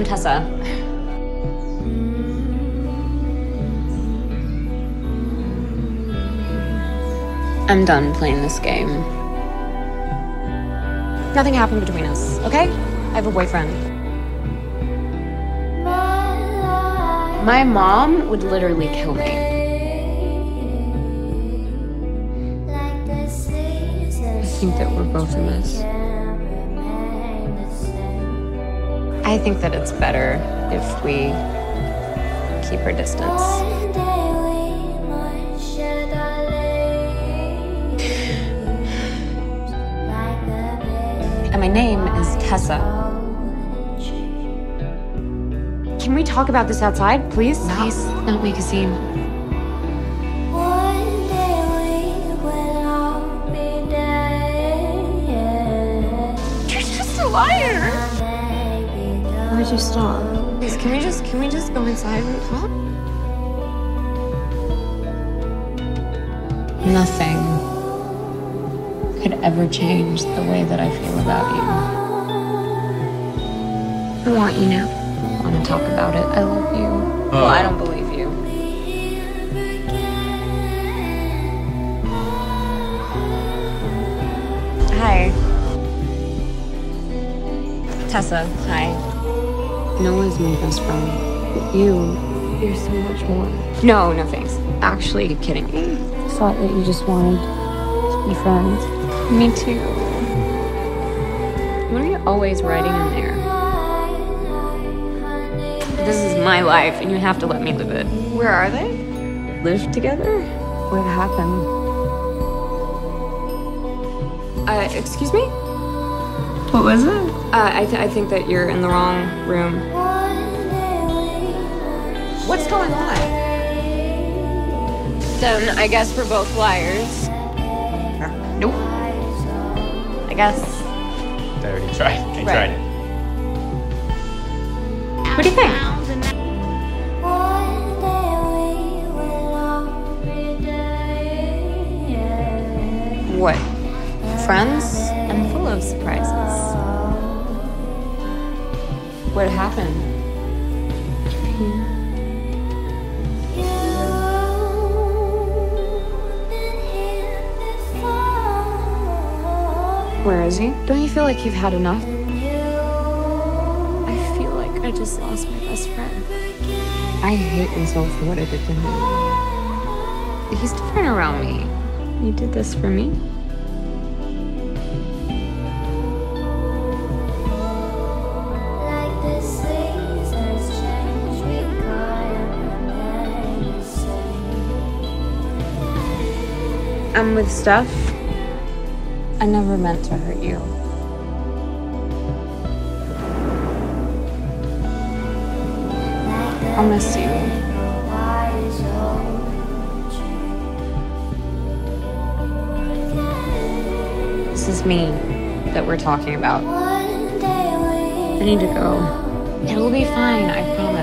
I'm Tessa. I'm done playing this game. Nothing happened between us, okay? I have a boyfriend. My mom would literally kill me. I think that we're both in this. I think that it's better if we keep our distance. And my name is Tessa. Can we talk about this outside, please? Please, don't make a scene. Liar! Where'd you stop? Please, can we just go inside and talk? Nothing could ever change the way that I feel about you. I want you now. I want to talk about it. I love you. Well, I don't believe you. Hi. Tessa, hi. No one's made us wrong. You're so much more. No, thanks. Actually, you're kidding me. I thought that you just wanted to be friends. Me too. What are you always writing in there? This is my life, and you have to let me live it. Where are they? Live together? What happened? Excuse me? What was it? I think that you're in the wrong room. What's going on? Then I guess we're both liars. Nope. I guess. I already tried. I tried it. What do you think? What? Friends? I'm full of surprises. What happened? Where is he? Don't you feel like you've had enough? I feel like I just lost my best friend. I hate myself for what I did to him. He's different around me. You did this for me? I'm with stuff. I never meant to hurt you. I'll miss you. This is me that we're talking about. I need to go. It'll be fine, I promise.